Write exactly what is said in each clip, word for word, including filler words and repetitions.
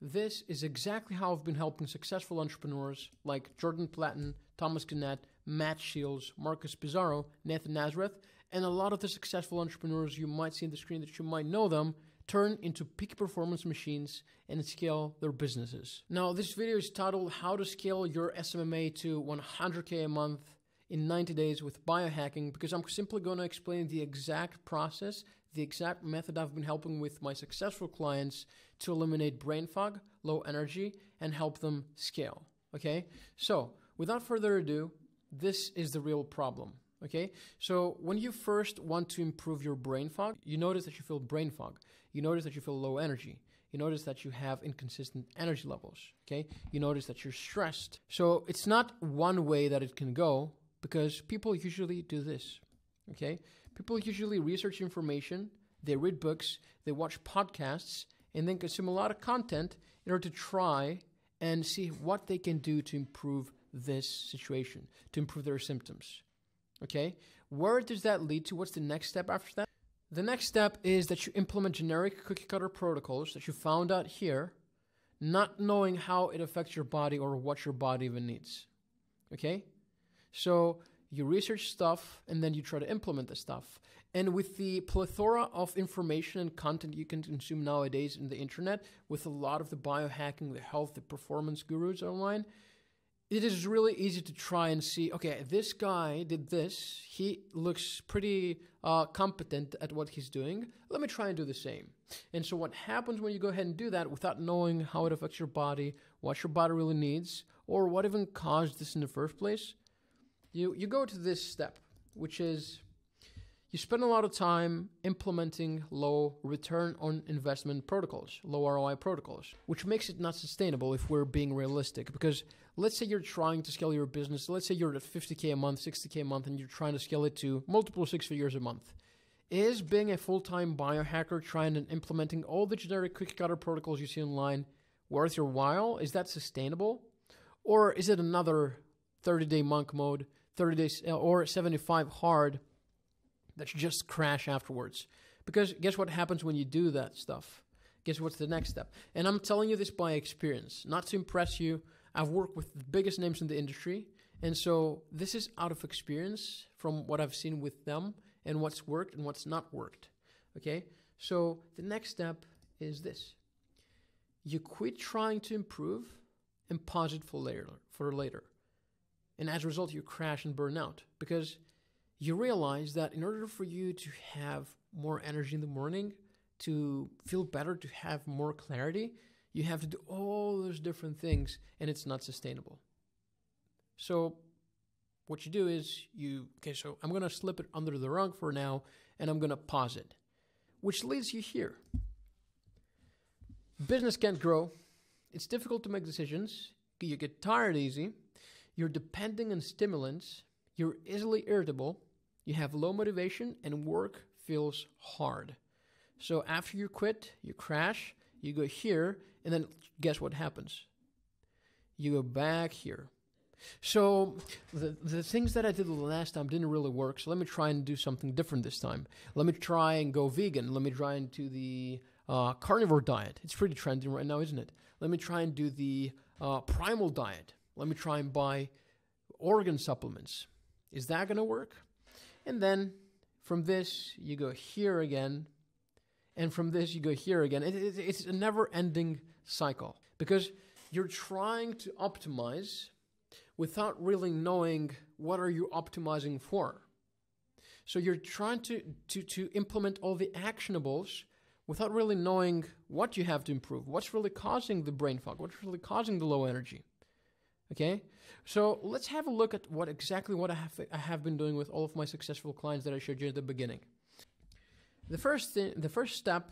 This is exactly how I've been helping successful entrepreneurs like Jordan Platten, Thomas Gonnet, Matt Shields, Marcus Pizarro, Nathan Nazareth, and a lot of the successful entrepreneurs you might see on the screen that you might know them, turn into peak performance machines and scale their businesses. Now, this video is titled How to Scale Your S M M A to one hundred K a Month in ninety days with Biohacking, because I'm simply going to explain the exact process, the exact method I've been helping with my successful clients to eliminate brain fog, low energy, and help them scale, okay? So without further ado, this is the real problem, okay? So when you first want to improve your brain fog, you notice that you feel brain fog. You notice that you feel low energy. You notice that you have inconsistent energy levels, okay? You notice that you're stressed. So it's not one way that it can go, because people usually do this, okay? People usually research information, they read books, they watch podcasts, and then consume a lot of content in order to try and see what they can do to improve this situation, to improve their symptoms, okay? Where does that lead to? What's the next step after that? The next step is that you implement generic cookie-cutter protocols that you found out here, not knowing how it affects your body or what your body even needs, okay? So you research stuff and then you try to implement the stuff. And with the plethora of information and content you can consume nowadays in the internet, with a lot of the biohacking, the health, the performance gurus online, it is really easy to try and see, okay, this guy did this. He looks pretty uh, competent at what he's doing. Let me try and do the same. And so what happens when you go ahead and do that without knowing how it affects your body, what your body really needs, or what even caused this in the first place? You, you go to this step, which is you spend a lot of time implementing low return on investment protocols, low R O I protocols, which makes it not sustainable if we're being realistic. Because let's say you're trying to scale your business. Let's say you're at fifty K a month, sixty K a month, and you're trying to scale it to multiple six figures a month. Is being a full-time biohacker trying and implementing all the generic cookie-cutter protocols you see online worth your while? Is that sustainable? Or is it another thirty day monk mode, thirty days or seventy-five hard that you just crash afterwards? Because guess what happens when you do that stuff? Guess what's the next step? And I'm telling you this by experience, not to impress you. I've worked with the biggest names in the industry. And so this is out of experience from what I've seen with them and what's worked and what's not worked. Okay. So the next step is this. You quit trying to improve and pause it for later, for later. And as a result, you crash and burn out, because you realize that in order for you to have more energy in the morning, to feel better, to have more clarity, you have to do all those different things, and it's not sustainable. So what you do is you, okay, so I'm going to slip it under the rug for now, and I'm going to pause it, which leads you here. Business can't grow. It's difficult to make decisions. You get tired easy. You're depending on stimulants, you're easily irritable, you have low motivation, and work feels hard. So after you quit, you crash, you go here, and then guess what happens? You go back here. So the, the things that I did the last time didn't really work, so let me try and do something different this time. Let me try and go vegan. Let me try and do the uh, carnivore diet. It's pretty trending right now, isn't it? Let me try and do the uh, primal diet. Let me try and buy organ supplements. Is that going to work? And then from this, you go here again. And from this, you go here again. It, it, it's a never-ending cycle, because you're trying to optimize without really knowing what are you optimizing for. So you're trying to, to, to implement all the actionables without really knowing what you have to improve, what's really causing the brain fog, what's really causing the low energy. Okay, so let's have a look at what exactly what I have, I have been doing with all of my successful clients that I showed you at the beginning. The first thing, the first step,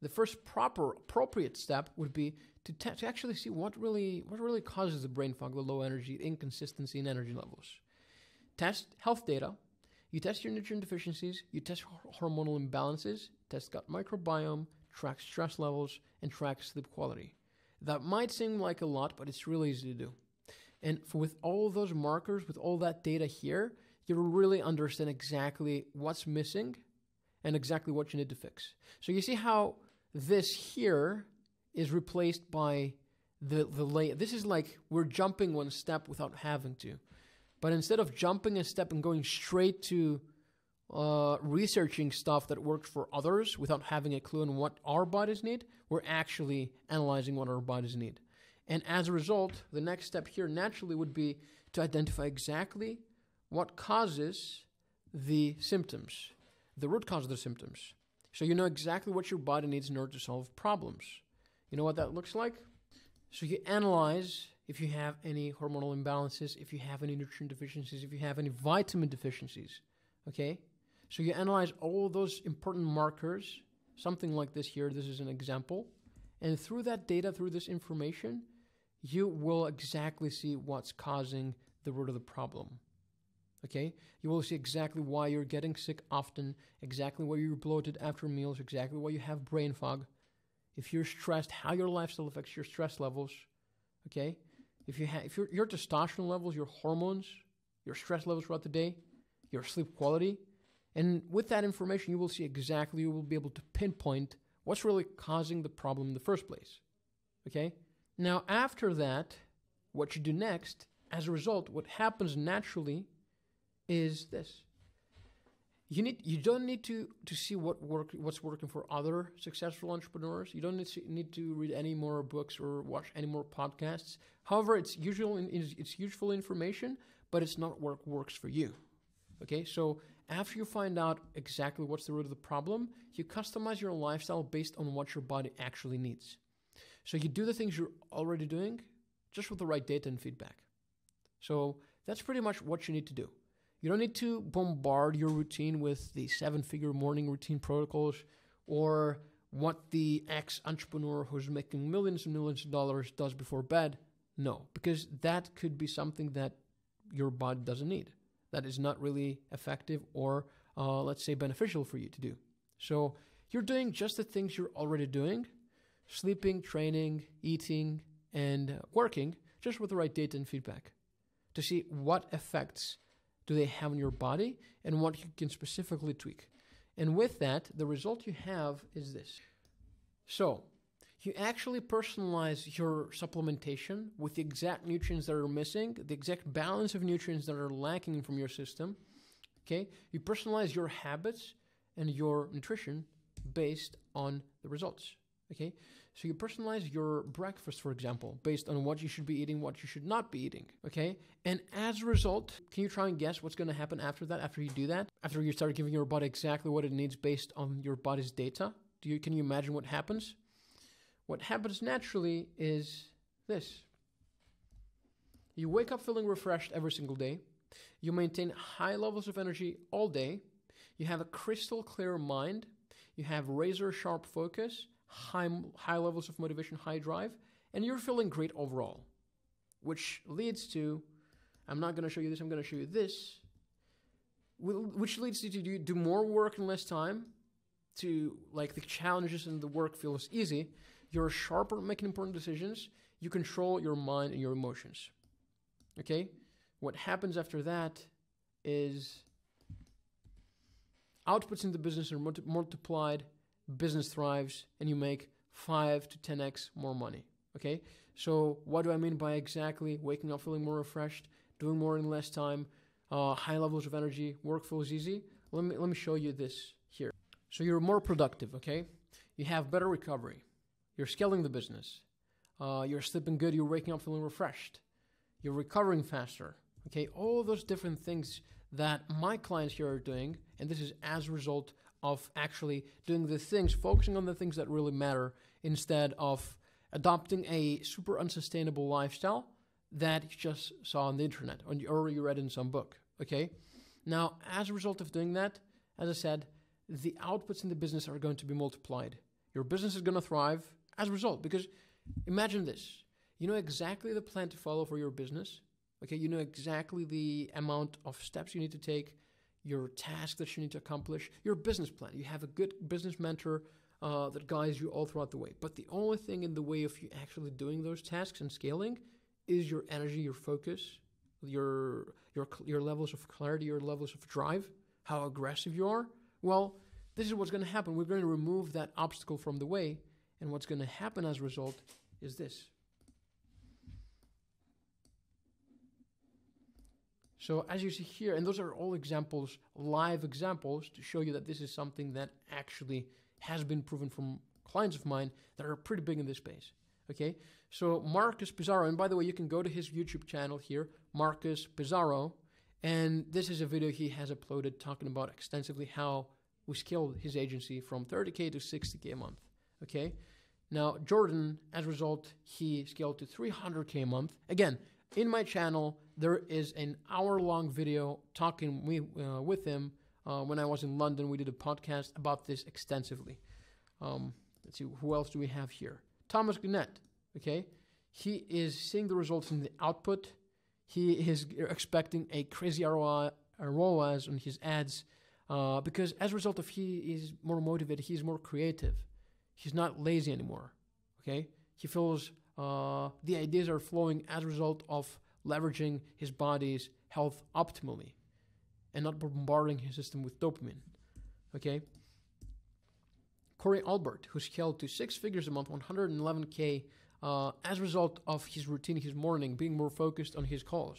the first proper appropriate step would be to, to actually see what really what really causes the brain fog, the low energy, inconsistency in energy levels. Test health data. You test your nutrient deficiencies. You test hormonal imbalances. Test gut microbiome. Track stress levels and track sleep quality. That might seem like a lot, but it's really easy to do. And for, with all those markers, with all that data here, you really understand exactly what's missing and exactly what you need to fix. So you see how this here is replaced by the, the layout. This is like we're jumping one step without having to. But instead of jumping a step and going straight to uh, researching stuff that worked for others without having a clue on what our bodies need, we're actually analyzing what our bodies need. And as a result, the next step here naturally would be to identify exactly what causes the symptoms, the root cause of the symptoms. So you know exactly what your body needs in order to solve problems. You know what that looks like? So you analyze if you have any hormonal imbalances, if you have any nutrient deficiencies, if you have any vitamin deficiencies, okay? So you analyze all those important markers, something like this here. This is an example. And through that data, through this information, you will exactly see what's causing the root of the problem, okay? You will see exactly why you're getting sick often, exactly why you're bloated after meals, exactly why you have brain fog, if you're stressed, how your lifestyle affects your stress levels, okay? If you have, if your, your testosterone levels, your hormones, your stress levels throughout the day, your sleep quality. And with that information, you will see exactly, you will be able to pinpoint what's really causing the problem in the first place, okay? Now, after that, what you do next, as a result, what happens naturally is this. You need, you don't need to, to see what work, what's working for other successful entrepreneurs. You don't need to, need to read any more books or watch any more podcasts. However, it's usual, it's, it's useful information, but it's not what works for you, okay? So after you find out exactly what's the root of the problem, you customize your lifestyle based on what your body actually needs. So you do the things you're already doing, just with the right data and feedback. So that's pretty much what you need to do. You don't need to bombard your routine with the seven-figure morning routine protocols or what the ex-entrepreneur who's making millions and millions of dollars does before bed. No, because that could be something that your body doesn't need. That is not really effective or, uh, let's say, beneficial for you to do. So you're doing just the things you're already doing, sleeping, training, eating, and working, just with the right data and feedback to see what effects do they have on your body and what you can specifically tweak. And with that, the result you have is this. So you actually personalize your supplementation with the exact nutrients that are missing, the exact balance of nutrients that are lacking from your system, okay? You personalize your habits and your nutrition based on the results, okay? So you personalize your breakfast, for example, based on what you should be eating, what you should not be eating, okay? And as a result, can you try and guess what's going to happen after that, after you do that? After you start giving your body exactly what it needs based on your body's data? Do you, can you imagine what happens? What happens naturally is this. You wake up feeling refreshed every single day. You maintain high levels of energy all day. You have a crystal clear mind. You have razor sharp focus. High, high levels of motivation, high drive, and you're feeling great overall, which leads to, I'm not going to show you this, I'm going to show you this, which leads you to do, do more work in less time, to like the challenges and the work feels easy, you're sharper making important decisions, you control your mind and your emotions, okay? What happens after that is outputs in the business are multi multiplied, business thrives, and you make five to ten X more money, okay? So what do I mean by exactly waking up feeling more refreshed, doing more in less time, uh, high levels of energy, work feels easy? Let me, let me show you this here. So you're more productive, okay? You have better recovery. You're scaling the business. Uh, you're sleeping good. You're waking up feeling refreshed. You're recovering faster, okay? All those different things that my clients here are doing, and this is as a result of actually doing the things, focusing on the things that really matter instead of adopting a super unsustainable lifestyle that you just saw on the internet or you read in some book, okay? Now, as a result of doing that, as I said, the outputs in the business are going to be multiplied. Your business is going to thrive as a result because imagine this. You know exactly the plan to follow for your business, okay? You know exactly the amount of steps you need to take, your task that you need to accomplish, your business plan. You have a good business mentor uh, that guides you all throughout the way. But the only thing in the way of you actually doing those tasks and scaling is your energy, your focus, your, your, your levels of clarity, your levels of drive, how aggressive you are. Well, this is what's going to happen. We're going to remove that obstacle from the way, And what's going to happen as a result is this. So as you see here, and those are all examples, live examples, to show you that this is something that actually has been proven from clients of mine that are pretty big in this space. Okay, so Marcus Pizarro, and by the way, you can go to his YouTube channel here, Marcus Pizarro, and this is a video he has uploaded talking about extensively how we scaled his agency from thirty K to sixty K a month. Okay, now Jordan, as a result, he scaled to three hundred K a month. Again, in my channel, there is an hour-long video talking we, uh, with him. Uh, when I was in London, we did a podcast about this extensively. Um, let's see, who else do we have here? Thomas Gonnet, okay? He is seeing the results in the output. He is expecting a crazy R O I, R O As on his ads uh, because as a result of he is more motivated, he's more creative. He's not lazy anymore, okay? He feels uh, the ideas are flowing as a result of leveraging his body's health optimally and not bombarding his system with dopamine, okay? Corey Albert, who scaled to six figures a month, one hundred eleven K, uh, as a result of his routine, his morning, being more focused on his calls.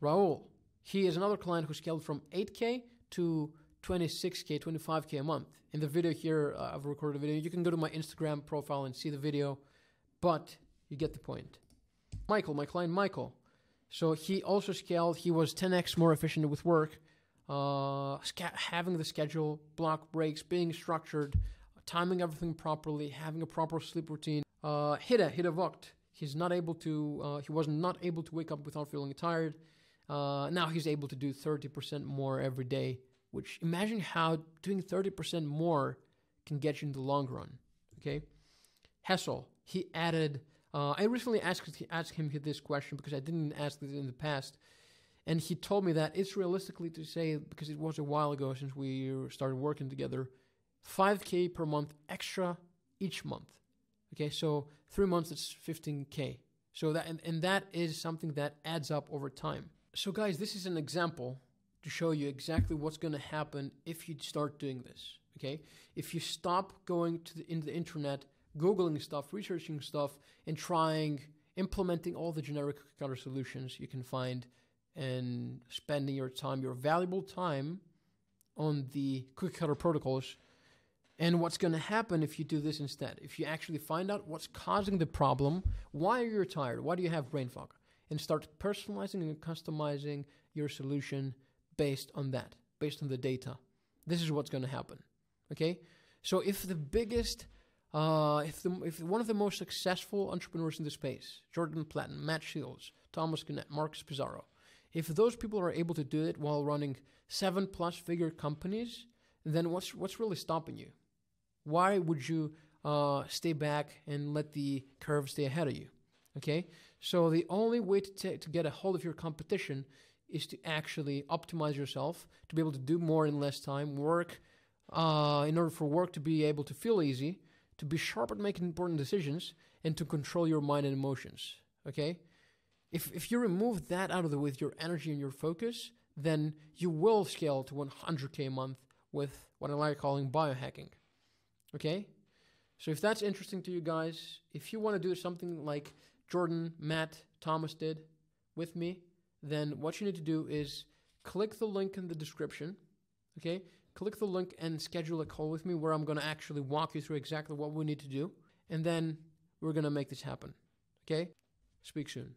Raul, he is another client who scaled from eight K to twenty-six K, twenty-five K a month. In the video here, uh, I've recorded a video. You can go to my Instagram profile and see the video, but you get the point. Michael, my client Michael. So he also scaled. He was ten X more efficient with work. Uh, having the schedule, block breaks, being structured, timing everything properly, having a proper sleep routine. Uh, Hitta, Hitta vokt. He's not able to, uh, he was not able to wake up without feeling tired. Uh, now he's able to do thirty percent more every day, which imagine how doing thirty percent more can get you in the long run, okay? Hessel, he added, uh, I recently asked, asked him this question because I didn't ask this in the past. And he told me that it's realistically to say, because it was a while ago since we started working together, five K per month extra each month. Okay, so three months, it's fifteen K. So that, and, and that is something that adds up over time. So guys, this is an example to show you exactly what's going to happen if you start doing this. Okay, if you stop going to the, into the internet, Googling stuff, researching stuff, and trying, implementing all the generic counter solutions you can find, and spending your time, your valuable time on the cookie cutter protocols. And what's going to happen if you do this instead? If you actually find out what's causing the problem, why are you tired? Why do you have brain fog? And start personalizing and customizing your solution based on that, based on the data. This is what's going to happen, okay? So if the biggest, uh, if, the, if one of the most successful entrepreneurs in the space, Jordan Platten, Matt Shields, Thomas Gonnet, Marcus Pizarro, if those people are able to do it while running seven plus figure companies, then what's what's really stopping you? Why would you uh, stay back and let the curve stay ahead of you? Okay, so the only way to, to get a hold of your competition is to actually optimize yourself to be able to do more in less time, work uh, in order for work to be able to feel easy, to be sharp at making important decisions, and to control your mind and emotions. Okay. If, if you remove that out of the way with your energy and your focus, then you will scale to one hundred K a month with what I like calling biohacking, okay? So if that's interesting to you guys, if you want to do something like Jordan, Matt, Thomas did with me, then what you need to do is click the link in the description, okay? Click the link and schedule a call with me where I'm going to actually walk you through exactly what we need to do, and then we're going to make this happen, okay? Speak soon.